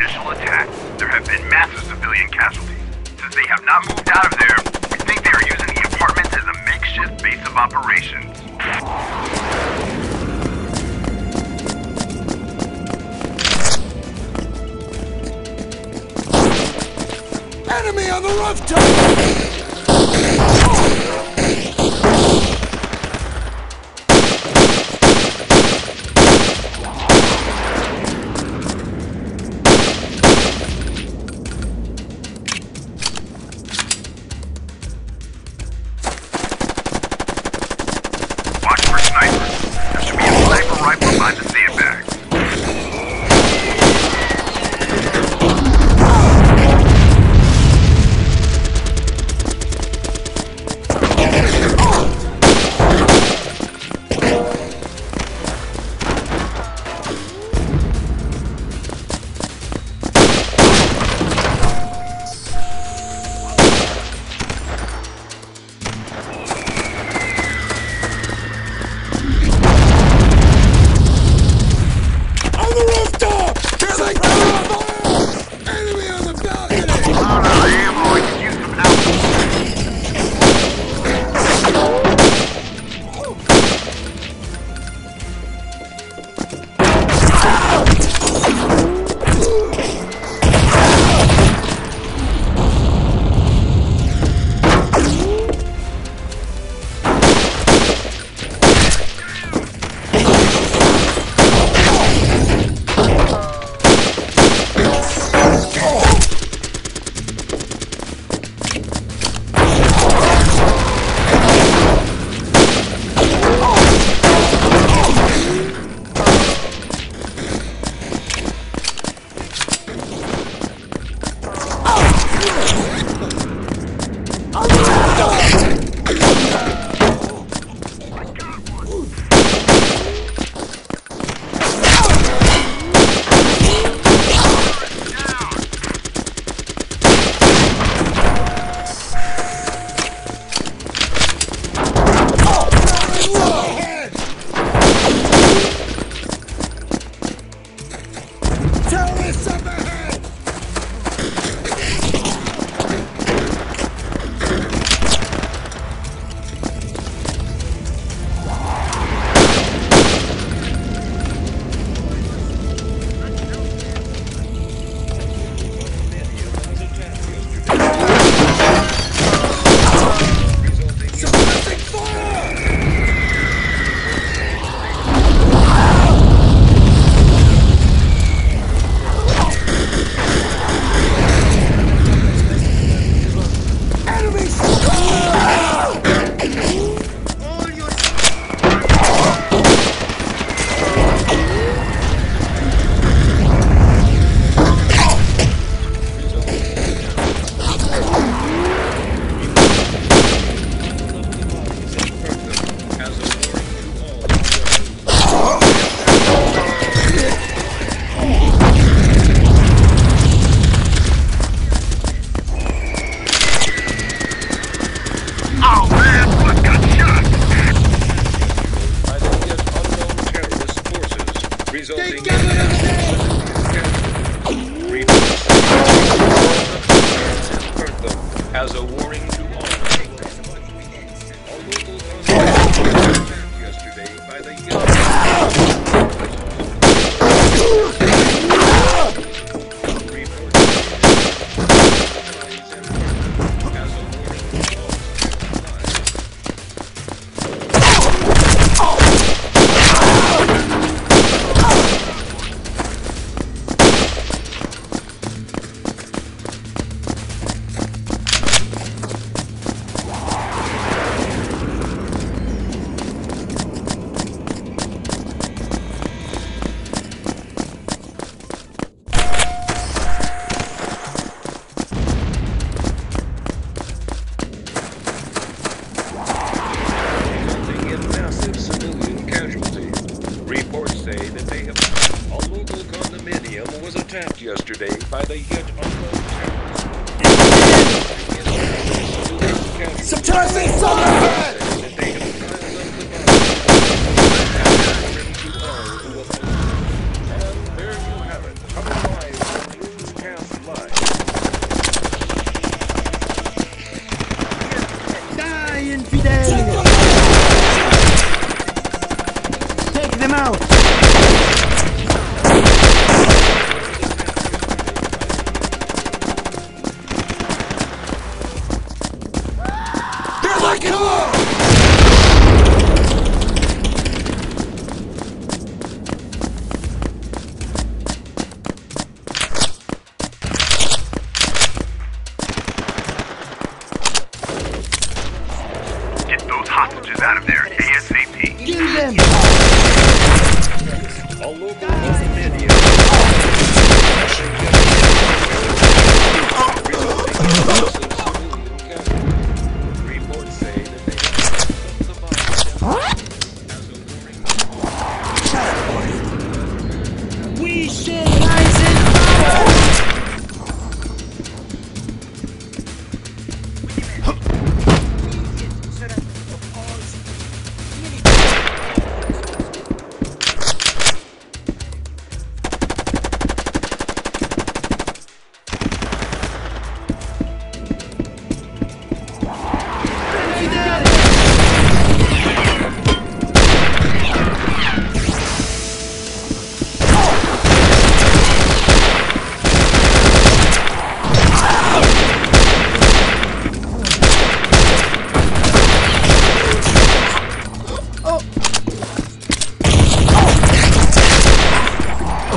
initial attack, there have been massive civilian casualties. Since they have not moved out of there, we think they are using the apartments as a makeshift base of operations. Enemy on the rooftop!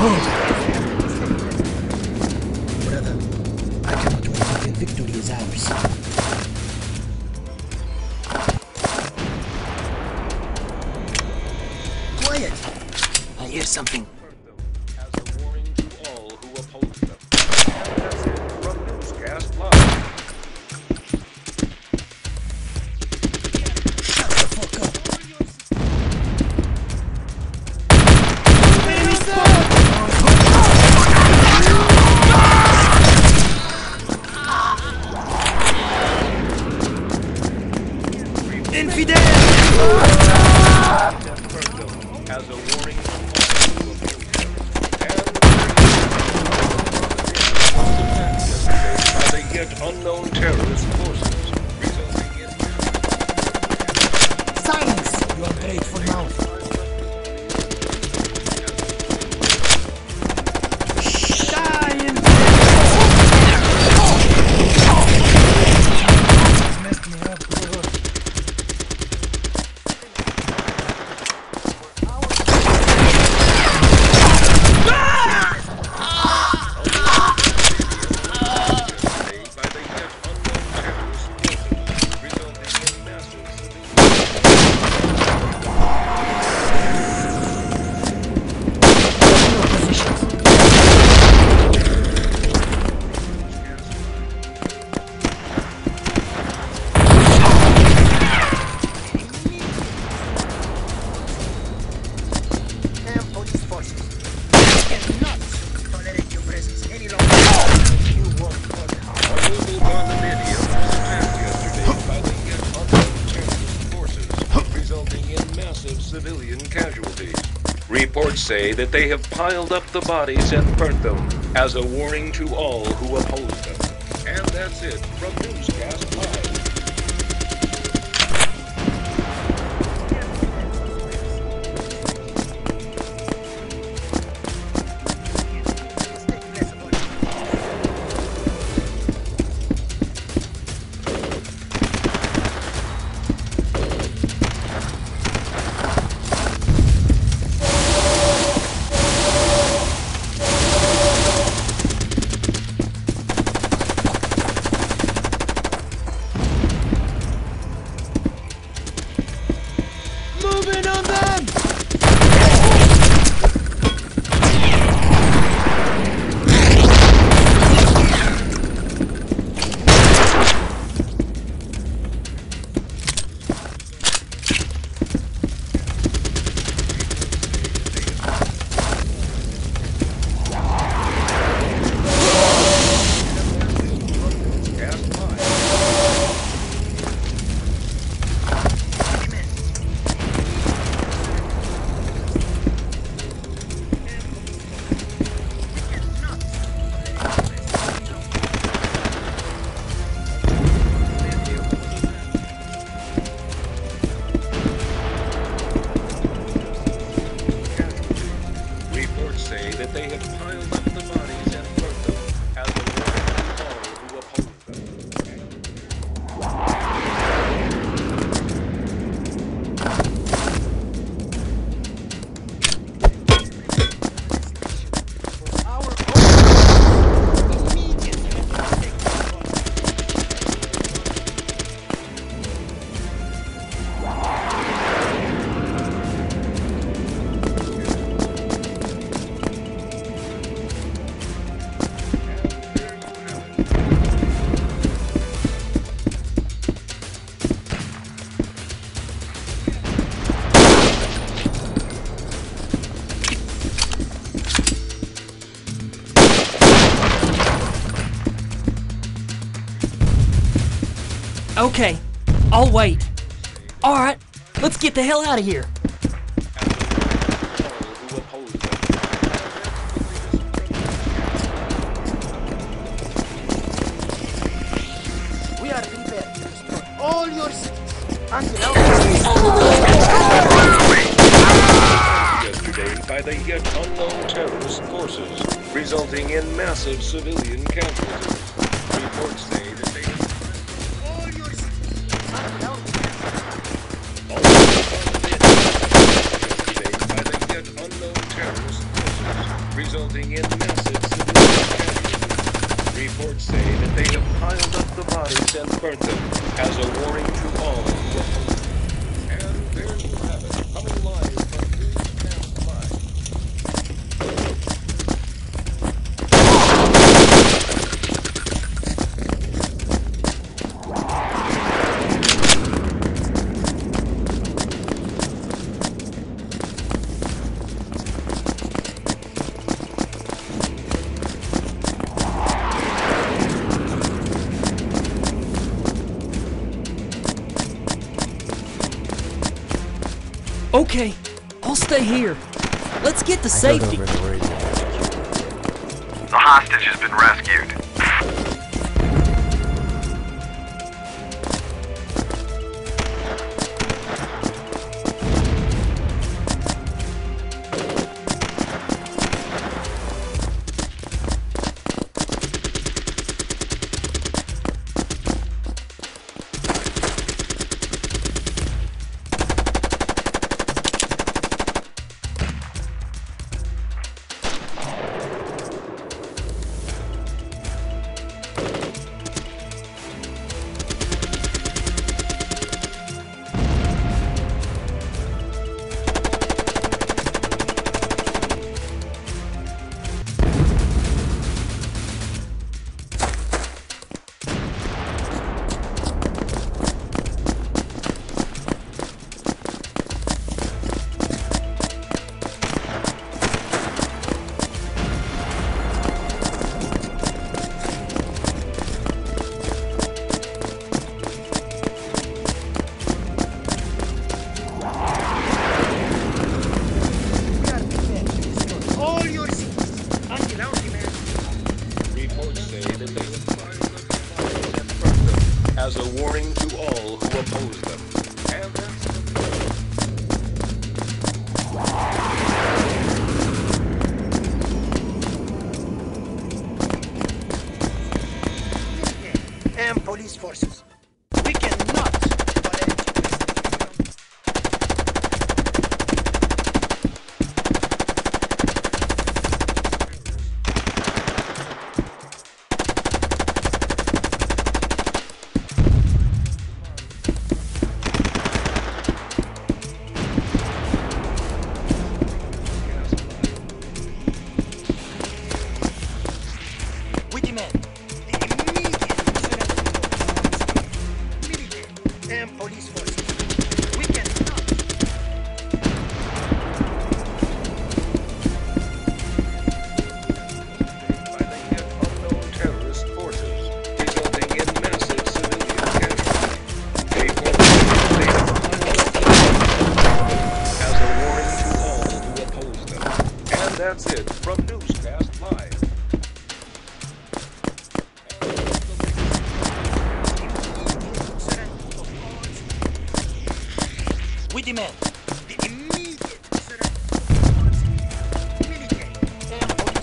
Hold. Brother, I told you the victory is ours. Hear something. As a warning to all who oppose them. That's it from Newscast Live. Shut the fuck up! Infidel! As a warning to unknown terrorist forces resulting in silence. You are grateful now. Shine. Messed me up. Civilian casualties. Reports say that they have piled up the bodies and burnt them as a warning to all who oppose them. And that's it from Newscast Live. Say that they have piled up the bodies and burnt them as a warning to all who oppose them. Our own immediate take. Okay, I'll wait. Alright, let's get the hell out of here. We are prepared to destroy all your cities until yesterday by the yet unknown terrorist forces, resulting in massive civilian casualties. Reports say that they resulting in massive civilian casualties. Reports say that they have piled up the bodies and burnt them as a warning to all involved. And there you have it. How many lives from News Channel 5? Okay, I'll stay here. Let's get to safety. The hostage has been rescued. As a warning to all who oppose them. And that's the and police forces. We cannot police force. We cannot. By the head of unknown terrorist forces, resulting in massive civilian casualties. They as a warning to all who oppose them. And that's it from Newscast Live. We demand the immediate surrender of the military and police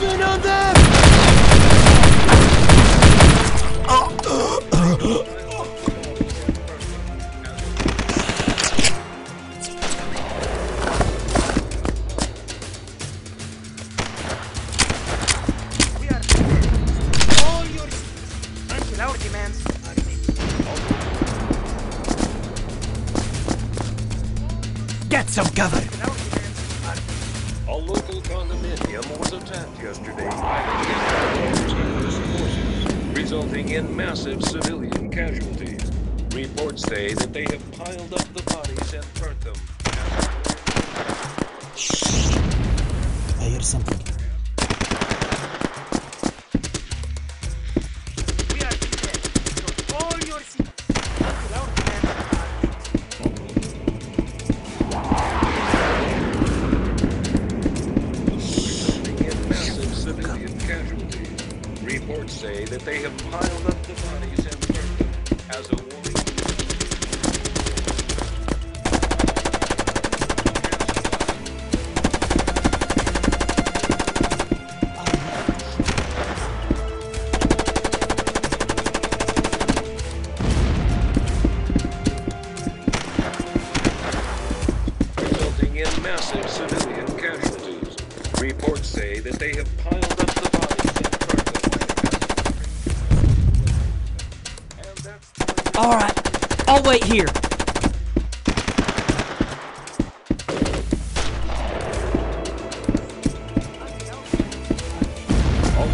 Moving on them! Get some cover! A local condominium was attacked yesterday by the Chinese forces, resulting in massive civilian casualties. Reports say that they have piled up the bodies and burnt them. Shh. I hear something. Reports say that they have piled up the bodies and burnt them as a warning. Resulting in massive civilian casualties. Reports say that they have piled up the bodies and all right, I'll wait here. A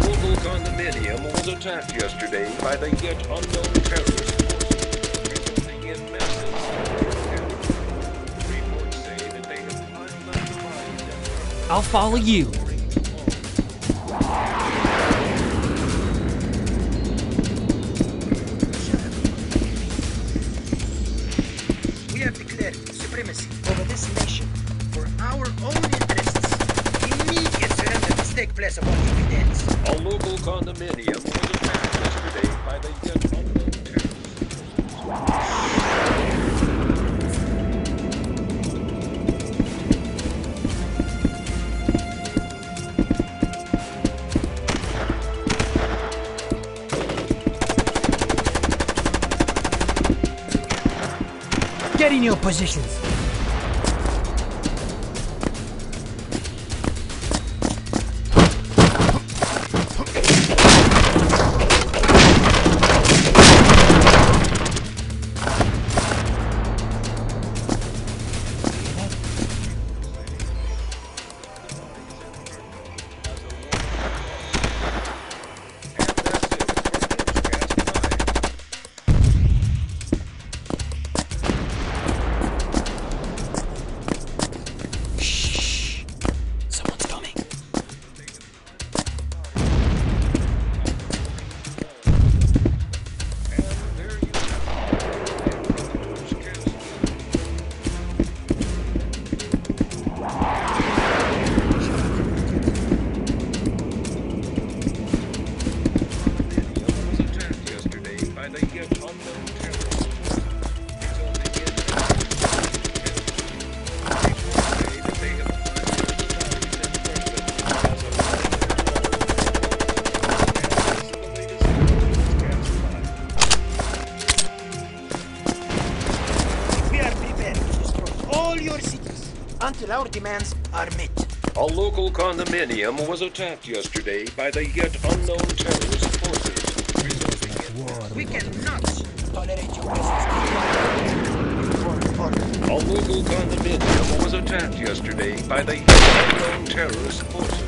local condominium was attacked yesterday by the yet unknown terrorists. Reports say that they have piled up the bodies. I'll follow you. We have declared supremacy over this nation for our own interests. Immediate surrender must take place upon evidence. A local condominium was attacked yesterday by the yet unknown terrorists. Get in your positions. Until our demands are met. A local condominium was attacked yesterday by the yet unknown terrorist forces. We cannot tolerate your presence. A local condominium was attacked yesterday by the yet unknown terrorist forces.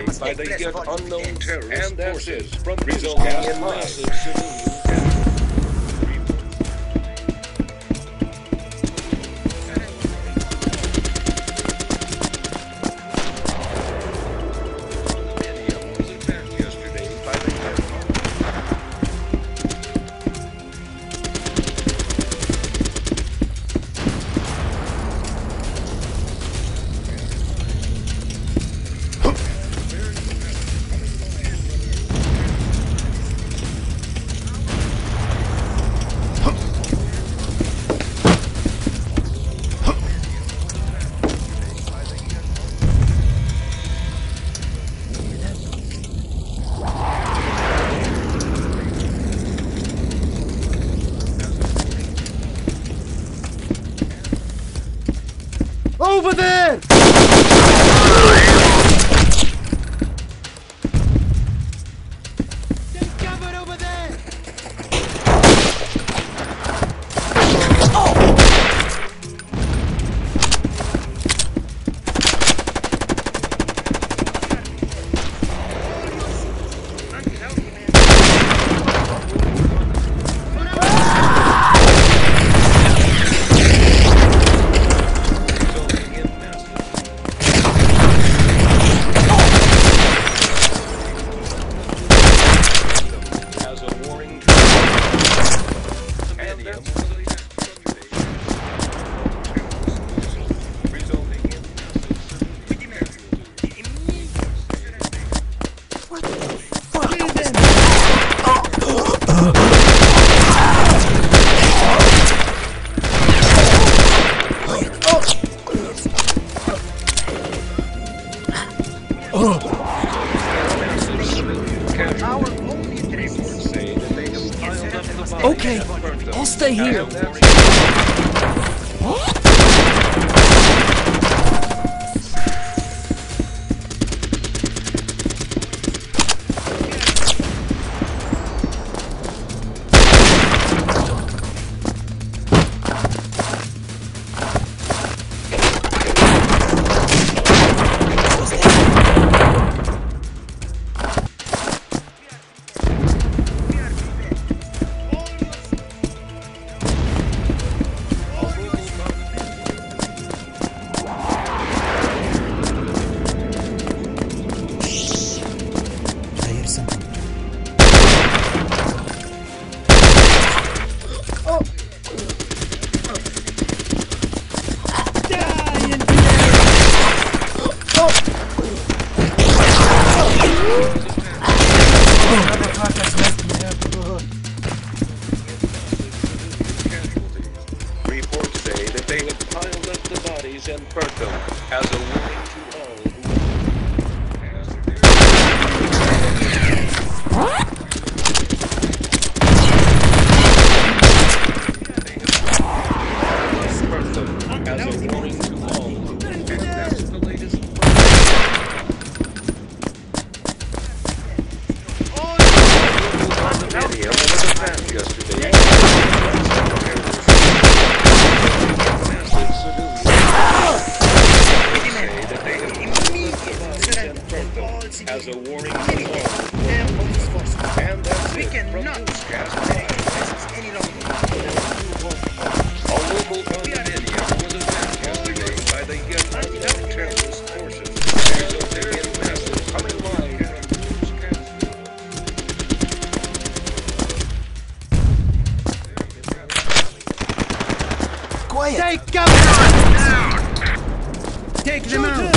surveyed by the yet unknown terrorist forces, resulting in massive civilian death. Over there! Okay, I'll stay here. And burnt them as a warning to all who that's the latest. As a warning and that's we cannot any longer. A local Indian was attacked yesterday by the unknown terrorist forces. There's a very massive coming line. Quiet! Take them out! Take them out!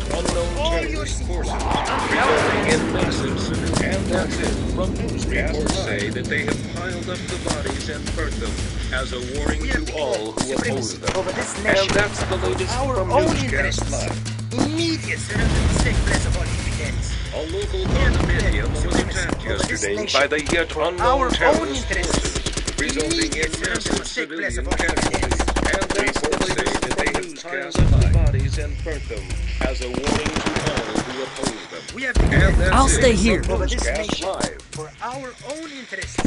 that unknown terrorist forces resulting in massive civilian ambushes. From news reports say that they have piled up the bodies and burnt them as a warning to all who oppose them. And that's the latest from Newscast Live. Immediate evidence. A local condominium was attacked yesterday by the yet unknown terrorist forces, resulting in massive civilian casualties. And that's the latest that they have piled up the bodies and burnt them as a warning to all who oppose them. We have I'll stay here for this nation, for our own interests.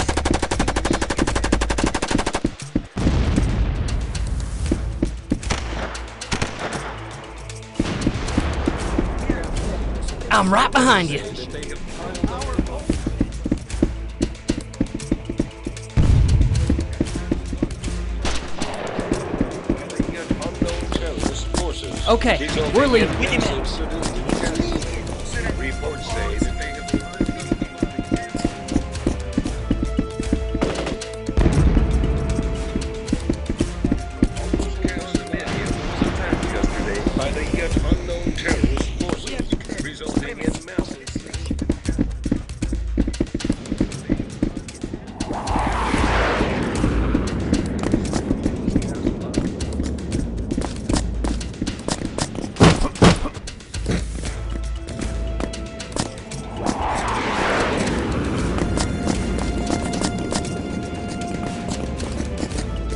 I'm right behind you. Okay, we're leaving. Reports say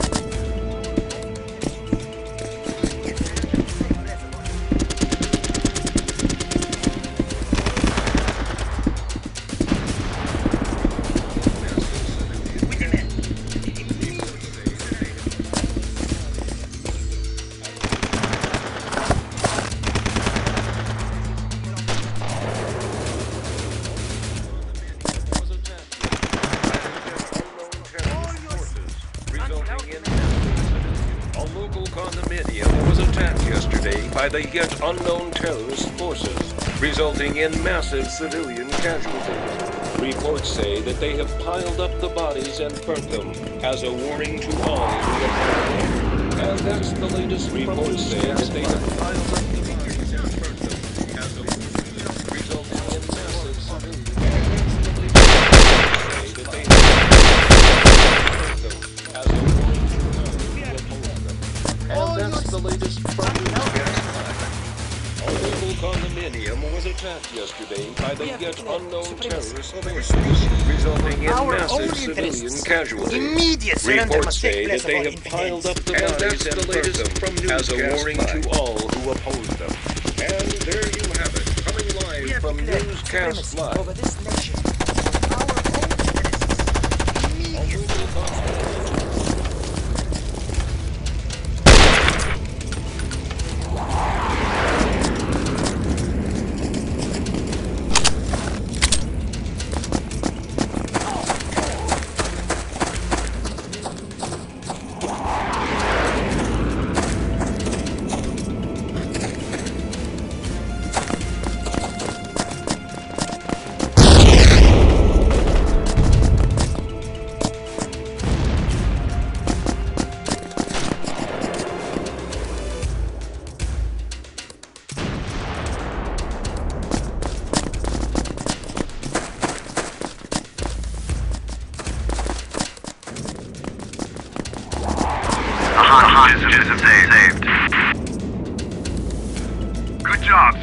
that they have attacked yesterday by the yet unknown terrorist forces, resulting in massive. By the yet unknown terrorist forces, resulting in massive civilian casualties. Reports say that they have piled up the bodies and burnt them as a warning to all who oppose them. And that's the latest reports say that they have piled up the bodies and burnt them as a warning, resulting in massive civilian casualties. Say that they have burnt them as a warning to all who oppose them. And that's the latest from condominium was attacked yesterday by the yet unknown terrorist forces, resulting in massive civilian casualties. Reports say that they have piled up the bodies and burnt them as a warning to all who oppose them. And there you have it, coming live from Newscast Live. Over this nation, our own interests.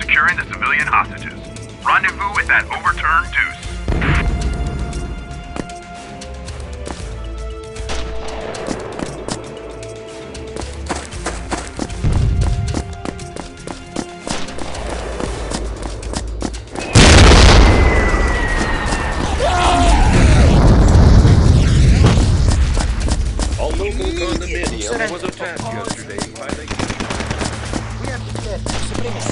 Securing the civilian hostages. Rendezvous with that overturned deuce. A local condominium was attacked yesterday by the... We have to get supremacy.